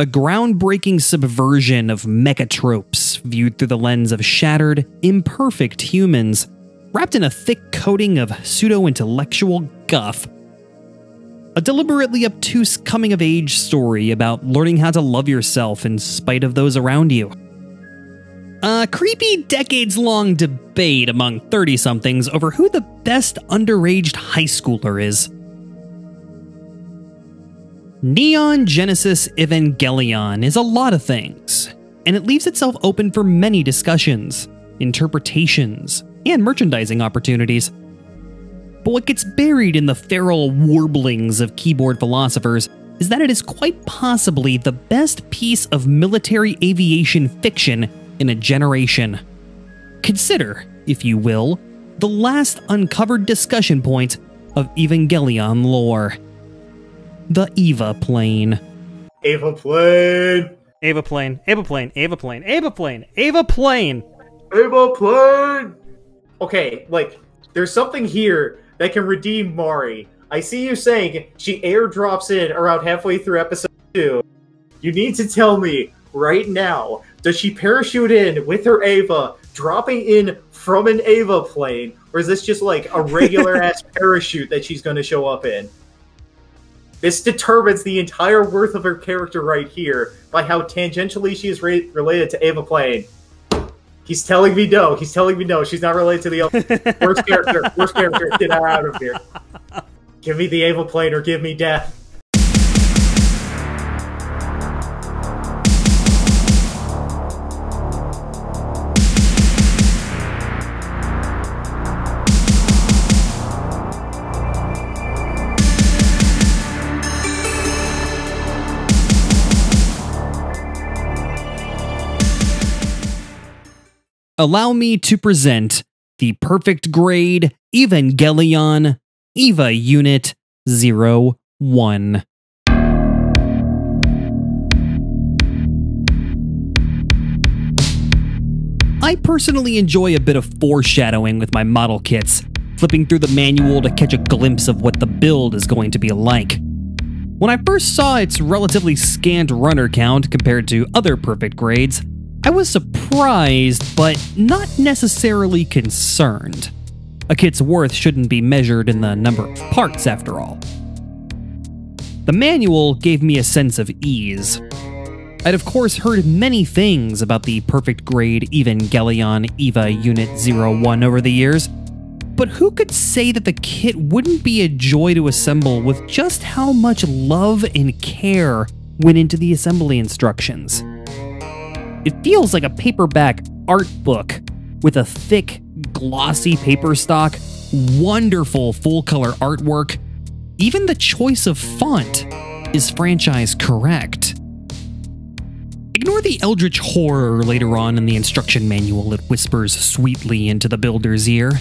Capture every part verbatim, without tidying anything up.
a groundbreaking subversion of mechatropes viewed through the lens of shattered, imperfect humans, wrapped in a thick coating of pseudo-intellectual guff. A deliberately obtuse coming-of-age story about learning how to love yourself in spite of those around you. A creepy decades-long debate among thirty-somethings over who the best underage high schooler is. Neon Genesis Evangelion is a lot of things, and it leaves itself open for many discussions, interpretations, and merchandising opportunities. But what gets buried in the feral warblings of keyboard philosophers is that it is quite possibly the best piece of military aviation fiction in a generation. Consider, if you will, the last uncovered discussion point of Evangelion lore. The Eva Plane. Eva Plane! Eva Plane, Eva Plane, Eva Plane, Eva Plane, Eva Plane! Eva Plane! Okay, like, there's something here that can redeem Mari. I see you saying she airdrops in around halfway through episode two. You need to tell me right now, does she parachute in with her Eva, dropping in from an Eva plane, or is this just like a regular-ass parachute that she's going to show up in? This determines the entire worth of her character right here by how tangentially she is re related to Eva Plane. He's telling me no. He's telling me no. She's not related to the other. Worst character. Worst character. Get her out of here. Give me the Eva Plane or give me death. Allow me to present the Perfect Grade Evangelion EVA Unit zero one. I personally enjoy a bit of foreshadowing with my model kits, flipping through the manual to catch a glimpse of what the build is going to be like. When I first saw its relatively scant runner count compared to other Perfect Grades, I was surprised, but not necessarily concerned. A kit's worth shouldn't be measured in the number of parts, after all. The manual gave me a sense of ease. I'd of course heard many things about the Perfect Grade Evangelion EVA Unit zero one over the years, but who could say that the kit wouldn't be a joy to assemble with just how much love and care went into the assembly instructions? It feels like a paperback art book with a thick, glossy paper stock, wonderful full-color artwork. Even the choice of font is franchise correct. Ignore the eldritch horror later on in the instruction manual that whispers sweetly into the builder's ear.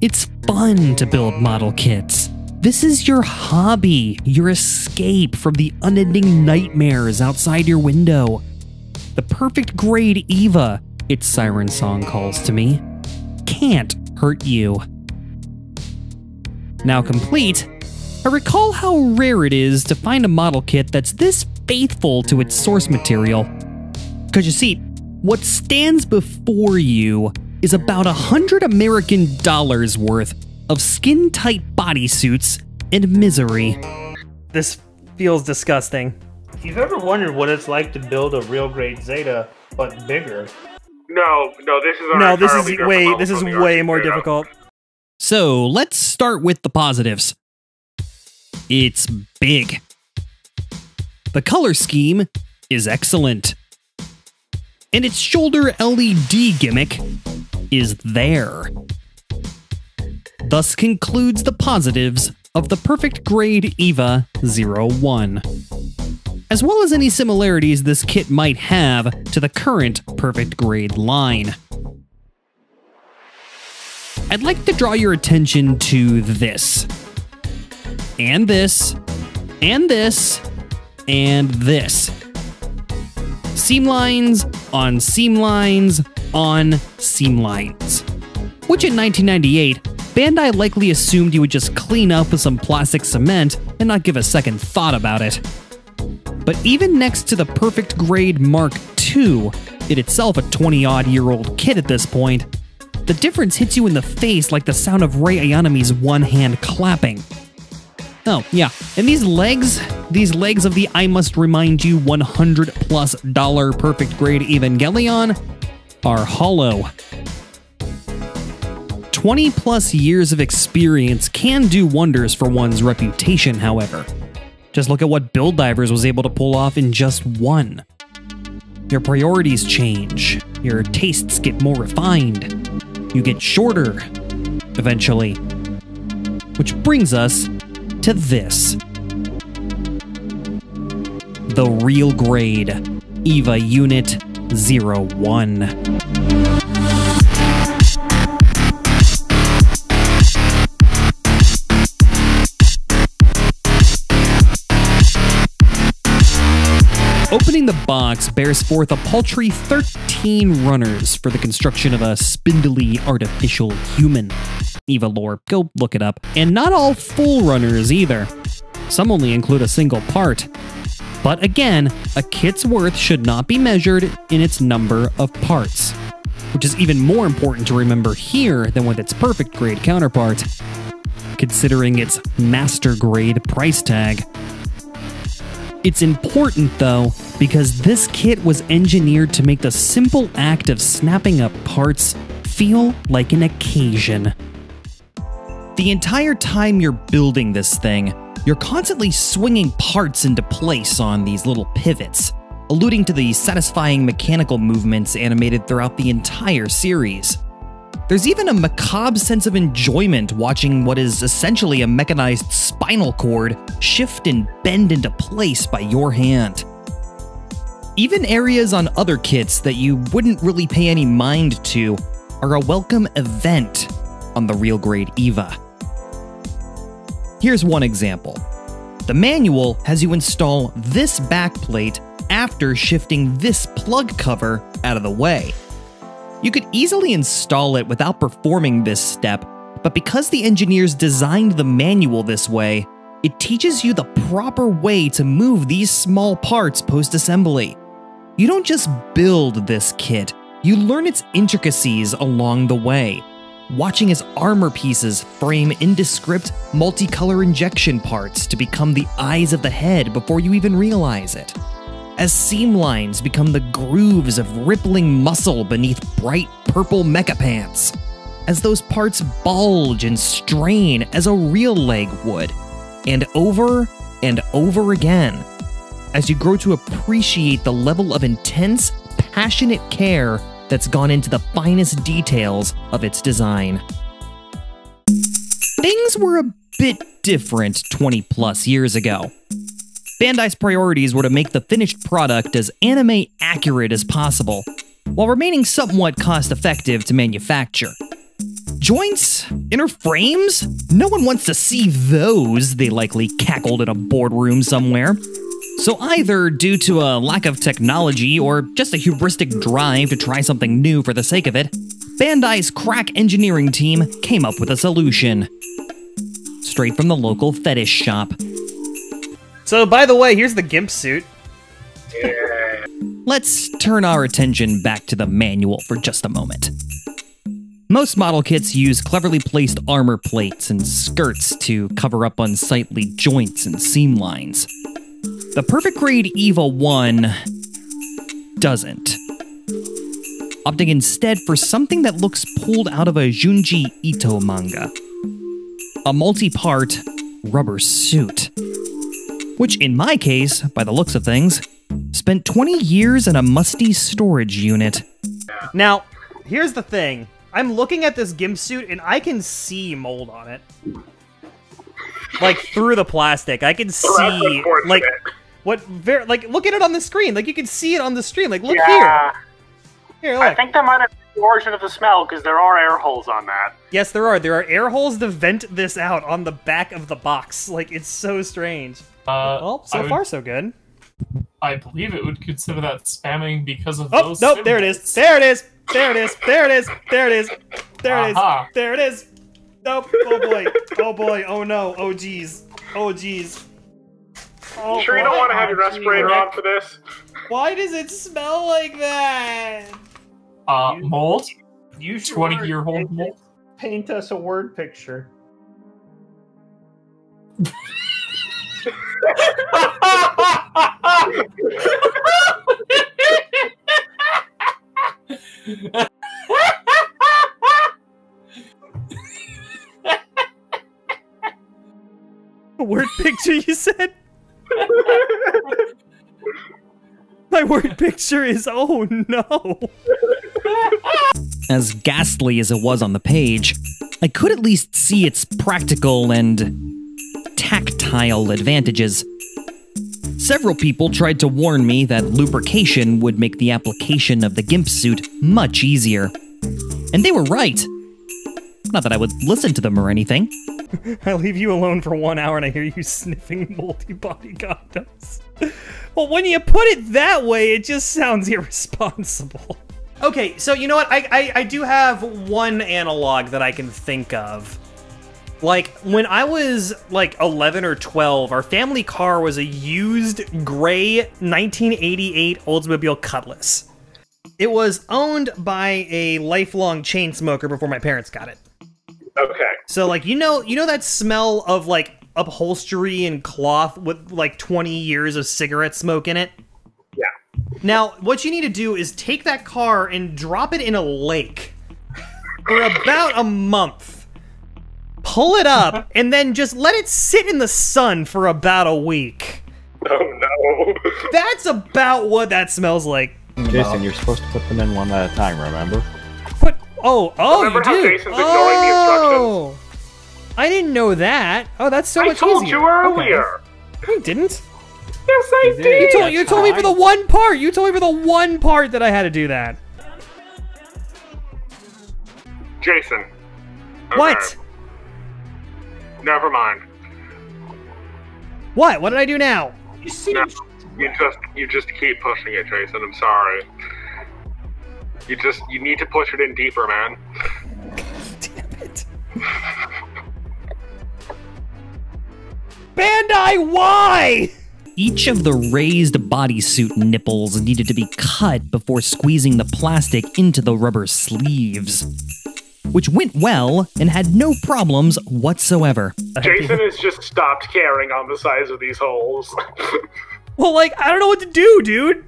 It's fun to build model kits. This is your hobby, your escape from the unending nightmares outside your window. The Perfect Grade EVA, its siren song calls to me, can't hurt you. Now complete, I recall how rare it is to find a model kit that's this faithful to its source material. Because you see, what stands before you is about a hundred American dollars worth of skin-tight bodysuits and misery. This feels disgusting. If you've ever wondered what it's like to build a Real Grade Zeta, but bigger... No, no, this is... No, this is way, this is way more difficult. So, let's start with the positives. It's big. The color scheme is excellent. And its shoulder L E D gimmick is there. Thus concludes the positives of the Perfect Grade EVA zero one. As well as any similarities this kit might have to the current Perfect Grade line. I'd like to draw your attention to this, and this, and this, and this. Seam lines on seam lines on seam lines. Which in nineteen ninety-eight, Bandai likely assumed you would just clean up with some plastic cement and not give a second thought about it. But even next to the Perfect Grade Mark two, it itself a twenty-odd-year-old kid at this point, the difference hits you in the face like the sound of Rei Ayanami's one hand clapping. Oh, yeah, and these legs, these legs of the I must remind you one hundred plus dollar Perfect Grade Evangelion are hollow. twenty plus years of experience can do wonders for one's reputation, however. Just look at what Build Divers was able to pull off in just one. Your priorities change, your tastes get more refined, you get shorter, eventually. Which brings us to this. The Real Grade EVA Unit zero one. Opening the box bears forth a paltry thirteen runners for the construction of a spindly artificial human. EVA lore, go look it up. And not all full runners either. Some only include a single part. But again, a kit's worth should not be measured in its number of parts, which is even more important to remember here than with its Perfect Grade counterpart, considering its Master Grade price tag. It's important, though, because this kit was engineered to make the simple act of snapping up parts feel like an occasion. The entire time you're building this thing, you're constantly swinging parts into place on these little pivots, alluding to the satisfying mechanical movements animated throughout the entire series. There's even a macabre sense of enjoyment watching what is essentially a mechanized spinal cord shift and bend into place by your hand. Even areas on other kits that you wouldn't really pay any mind to are a welcome event on the Real Grade EVA. Here's one example. The manual has you install this backplate after shifting this plug cover out of the way. You could easily install it without performing this step, but because the engineers designed the manual this way, it teaches you the proper way to move these small parts post-assembly. You don't just build this kit, you learn its intricacies along the way, watching as armor pieces frame indescript, multicolor injection parts to become the eyes of the head before you even realize it. As seam lines become the grooves of rippling muscle beneath bright purple mecha pants, as those parts bulge and strain as a real leg would, and over and over again, as you grow to appreciate the level of intense, passionate care that's gone into the finest details of its design. Things were a bit different twenty plus years ago. Bandai's priorities were to make the finished product as anime accurate as possible, while remaining somewhat cost-effective to manufacture. Joints? Inner frames? No one wants to see those, they likely cackled in a boardroom somewhere. So either due to a lack of technology or just a hubristic drive to try something new for the sake of it, Bandai's crack engineering team came up with a solution. Straight from the local fetish shop. So, by the way, here's the gimp suit. Yeah. Let's turn our attention back to the manual for just a moment. Most model kits use cleverly placed armor plates and skirts to cover up unsightly joints and seam lines. The Perfect Grade EVA one doesn't, opting instead for something that looks pulled out of a Junji Ito manga. A multi-part rubber suit, which in my case, by the looks of things, spent twenty years in a musty storage unit. Now, here's the thing. I'm looking at this gimp suit and I can see mold on it. Like, through the plastic. I can see, well, like, what, ver like, look at it on the screen. Like, you can see it on the screen. Like, look yeah. here. Here, look. I think that might have been the origin of the smell, because there are air holes on that. Yes, there are. There are air holes to vent this out on the back of the box. Like, it's so strange. Uh, well, so would, far so good. I believe it would consider that spamming because of oh, those nope, there it is, there it is, there it is, there it is, there it is, there it is, uh-huh. there it is. Nope, oh boy, oh boy, oh no, oh geez, oh geez. Oh, you sure you don't want to have your respirator on for this? Why does it smell like that? Uh, you, mold? You twenty-year-old mold? Paint us a word picture. A word picture, you said? My word picture is, oh no. As ghastly as it was on the page, I could at least see its practical and tactile advantages. Several people tried to warn me that lubrication would make the application of the gimp suit much easier. And they were right. Not that I would listen to them or anything. I leave you alone for one hour and I hear you sniffing multi-body condoms. Well, when you put it that way, it just sounds irresponsible. Okay, so you know what? I, I, I do have one analog that I can think of. Like, when I was, like, eleven or twelve, our family car was a used gray nineteen eighty-eight Oldsmobile Cutlass. It was owned by a lifelong chain smoker before my parents got it. Okay. So, like, you know, you know that smell of, like, upholstery and cloth with, like, twenty years of cigarette smoke in it? Yeah. Now, what you need to do is take that car and drop it in a lake for about a month. Pull it up, and then just let it sit in the sun for about a week. Oh, no. That's about what that smells like. Jason, you're supposed to put them in one at a time, remember? But, oh, oh, remember you how do? Jason's oh. ignoring the instructions? I didn't know that. Oh, that's so I much easier. I told you earlier. Okay. You didn't. Yes, I you did. You told, you told me for the one part. You told me for the one part that I had to do that. Jason. Okay. What? Never mind. What? What did I do now? You see. No. You just, you just keep pushing it, Jason. I'm sorry. You just, you need to push it in deeper, man. Damn it. Bandai, why? Each of the raised bodysuit nipples needed to be cut before squeezing the plastic into the rubber sleeves, which went well and had no problems whatsoever. Jason has just stopped caring on the size of these holes. Well, like, I don't know what to do, dude.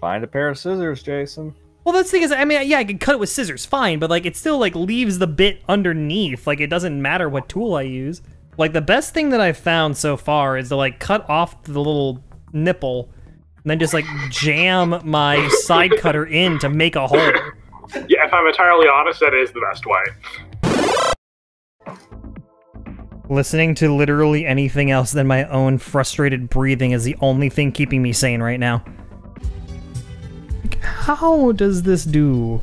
Find a pair of scissors, Jason. Well, that's the thing is, I mean, yeah, I can cut it with scissors, fine, but, like, it still, like, leaves the bit underneath. Like, it doesn't matter what tool I use. Like, the best thing that I've found so far is to, like, cut off the little nipple and then just, like, jam my side cutter in to make a hole. Yeah, if I'm entirely honest, that is the best way. Listening to literally anything else than my own frustrated breathing is the only thing keeping me sane right now. How does this do?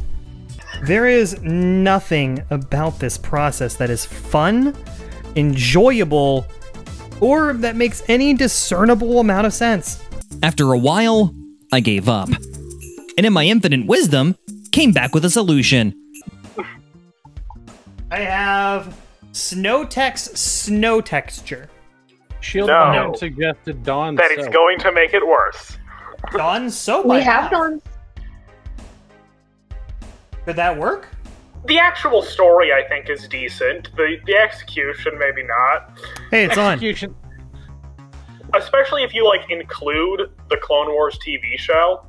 There is nothing about this process that is fun, enjoyable, or that makes any discernible amount of sense. After a while, I gave up. And in my infinite wisdom, came back with a solution. I have... Snowtex snow texture. Shield no. suggested Dawn That soap. It's going to make it worse. Dawn soap? We I have Dawn. Did that work? The actual story, I think, is decent. The the execution, maybe not. Hey, it's execution. on. Especially if you, like, include the Clone Wars T V show.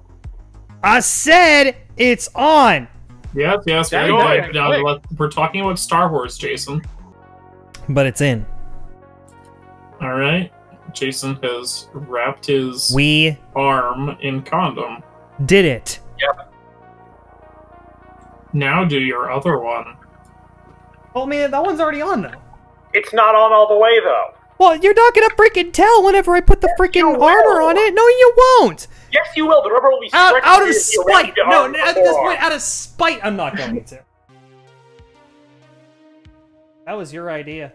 I said it's on! Yep, yes, very good. Now, we're talking about Star Wars, Jason. But it's in. All right. Jason has wrapped his we arm in condom. Did it. Yep. Now do your other one. Well, man, that one's already on, though. It's not on all the way, though. Well, you're not going to freaking tell whenever I put the yes, freaking armor on it. No, you won't. Yes, you will. The rubber will be stretched. Out, out of spite. No, no at this point, out of spite, I'm not going to. That was your idea.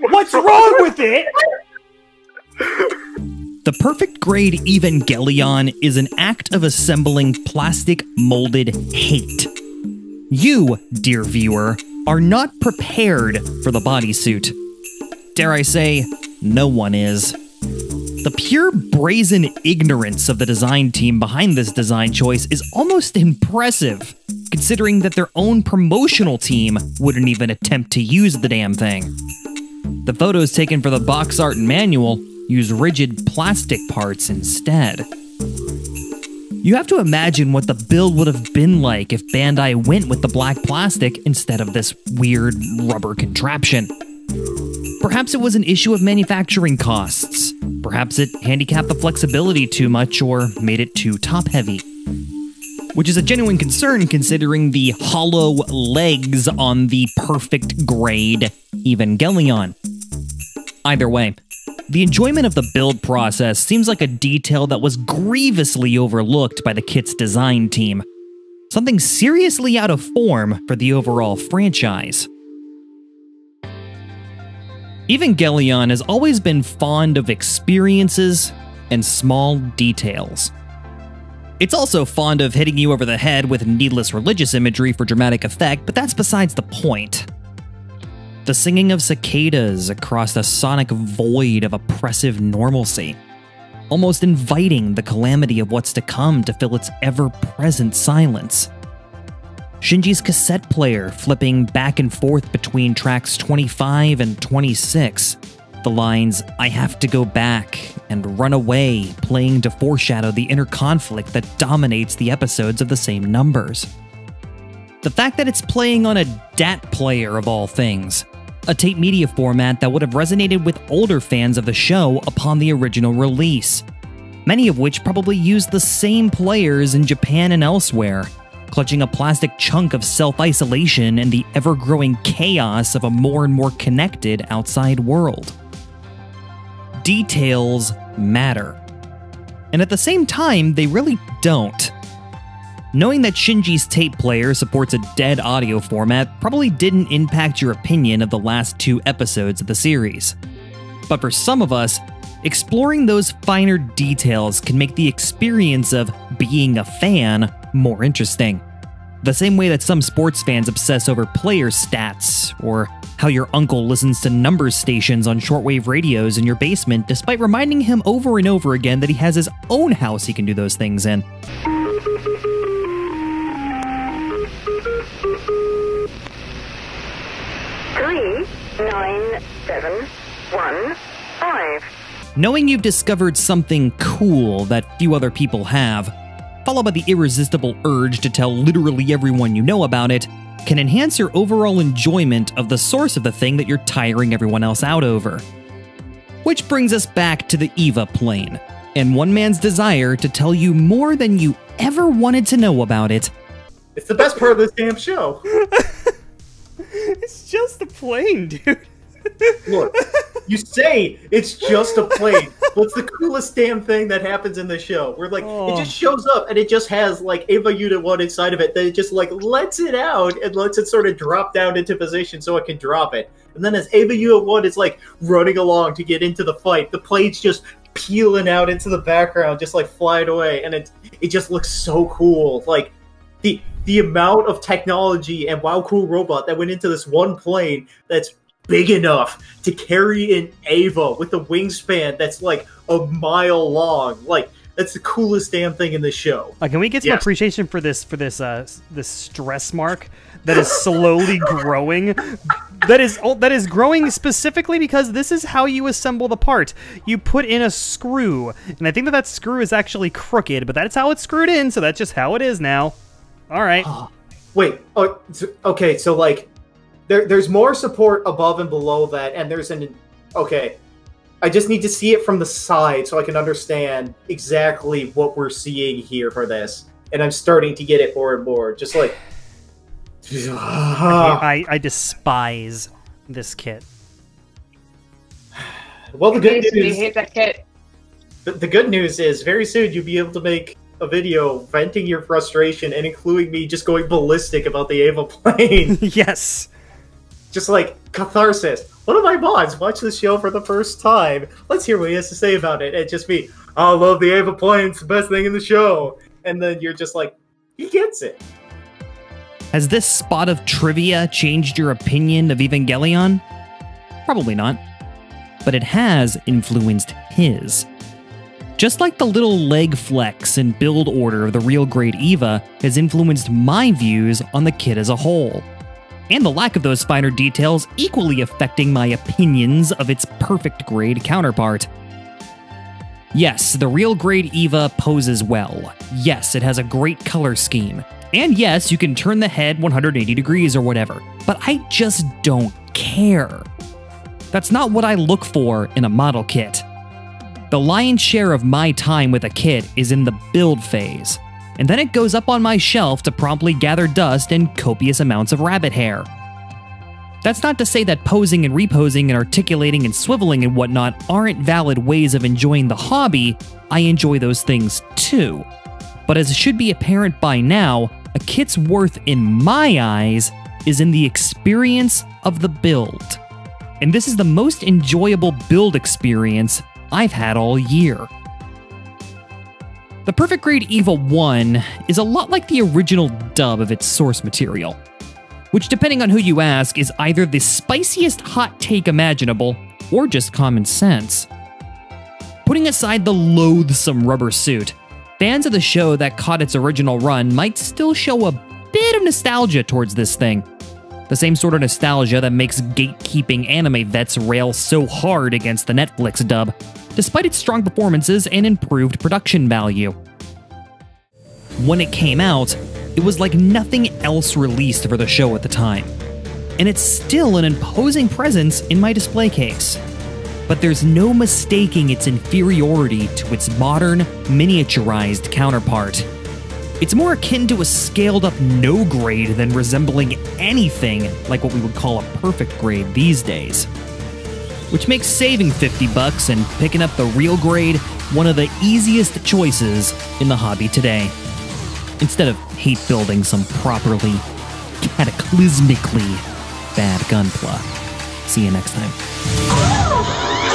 What's wrong with it? The Perfect Grade Evangelion is an act of assembling plastic molded hate. You, dear viewer, are not prepared for the bodysuit. Dare I say, no one is. The pure brazen ignorance of the design team behind this design choice is almost impressive, considering that their own promotional team wouldn't even attempt to use the damn thing. The photos taken for the box art and manual use rigid plastic parts instead. You have to imagine what the build would have been like if Bandai went with the black plastic instead of this weird rubber contraption. Perhaps it was an issue of manufacturing costs. Perhaps it handicapped the flexibility too much or made it too top-heavy. Which is a genuine concern considering the hollow legs on the Perfect Grade Evangelion. Either way, the enjoyment of the build process seems like a detail that was grievously overlooked by the kit's design team. Something seriously out of form for the overall franchise. Evangelion has always been fond of experiences and small details. It's also fond of hitting you over the head with needless religious imagery for dramatic effect, but that's besides the point. The singing of cicadas across the sonic void of oppressive normalcy, almost inviting the calamity of what's to come to fill its ever-present silence. Shinji's cassette player flipping back and forth between tracks twenty-five and twenty-six, the lines, "I have to go back" and "run away," playing to foreshadow the inner conflict that dominates the episodes of the same numbers. The fact that it's playing on a D A T player of all things, a tape media format that would have resonated with older fans of the show upon the original release, many of which probably used the same players in Japan and elsewhere, clutching a plastic chunk of self-isolation and the ever-growing chaos of a more and more connected outside world. Details matter. And at the same time, they really don't. Knowing that Shinji's tape player supports a dead audio format probably didn't impact your opinion of the last two episodes of the series. But for some of us, exploring those finer details can make the experience of being a fan more interesting. The same way that some sports fans obsess over player stats, or how your uncle listens to numbers stations on shortwave radios in your basement despite reminding him over and over again that he has his own house he can do those things in. nine seven one five. Knowing you've discovered something cool that few other people have, followed by the irresistible urge to tell literally everyone you know about it, can enhance your overall enjoyment of the source of the thing that you're tiring everyone else out over. Which brings us back to the Eva Plane, and one man's desire to tell you more than you ever wanted to know about it. It's the best part of this damn show. It's just a plane, dude. Look, you say it's just a plane. What's the coolest damn thing that happens in the show? We're like, oh. It just shows up and it just has like EVA Unit one inside of it. Then it just like lets it out and lets it sort of drop down into position so it can drop it. And then as EVA Unit one is like running along to get into the fight, the plane's just peeling out into the background, just like flying away. And it, it just looks so cool. Like the, the amount of technology and wow cool robot that went into this one plane that's big enough to carry an Eva with a wingspan that's like a mile long. Like, that's the coolest damn thing in this show. Uh, can we get some yes. appreciation for this for this uh this stress mark that is slowly growing? That is that is growing specifically because this is how you assemble the part. You put in a screw, and I think that that screw is actually crooked, but that's how it's screwed in. So that's just how it is now. All right. Oh, wait. Oh, okay. So like. There, there's more support above and below that, and there's an... Okay. I just need to see it from the side so I can understand exactly what we're seeing here for this. And I'm starting to get it more and more. Just like... I, I despise this kit. Well, the good news... I hate that kit. The, the good news is, very soon you'll be able to make a video venting your frustration and including me just going ballistic about the Eva Plane. Yes. Just like catharsis. One of my mods watched the show for the first time. Let's hear what he has to say about it. And just me, I love the Eva Plane. It's the best thing in the show. And then you're just like, he gets it. Has this spot of trivia changed your opinion of Evangelion? Probably not. but it has influenced his. Just like the little leg flex and build order of the Real Grade EVA has influenced my views on the kid as a whole, and the lack of those finer details equally affecting my opinions of its Perfect Grade counterpart. Yes, the Real Grade EVA poses well. Yes, it has a great color scheme. And yes, you can turn the head one hundred eighty degrees or whatever, but I just don't care. That's not what I look for in a model kit. The lion's share of my time with a kit is in the build phase, and then it goes up on my shelf to promptly gather dust and copious amounts of rabbit hair. That's not to say that posing and reposing and articulating and swiveling and whatnot aren't valid ways of enjoying the hobby. I enjoy those things too. But as should be apparent by now, a kit's worth in my eyes is in the experience of the build. And this is the most enjoyable build experience I've had all year. The Perfect Grade EVA one is a lot like the original dub of its source material, which, depending on who you ask, is either the spiciest hot take imaginable, or just common sense. Putting aside the loathsome rubber suit, fans of the show that caught its original run might still show a bit of nostalgia towards this thing. The same sort of nostalgia that makes gatekeeping anime vets rail so hard against the Netflix dub, despite its strong performances and improved production value. When it came out, it was like nothing else released for the show at the time, and it's still an imposing presence in my display case. But there's no mistaking its inferiority to its modern, miniaturized counterpart. It's more akin to a scaled-up no grade than resembling anything like what we would call a perfect grade these days. Which makes saving fifty bucks and picking up the Real Grade one of the easiest choices in the hobby today, instead of hate building some properly, cataclysmically bad Gunpla. See you next time.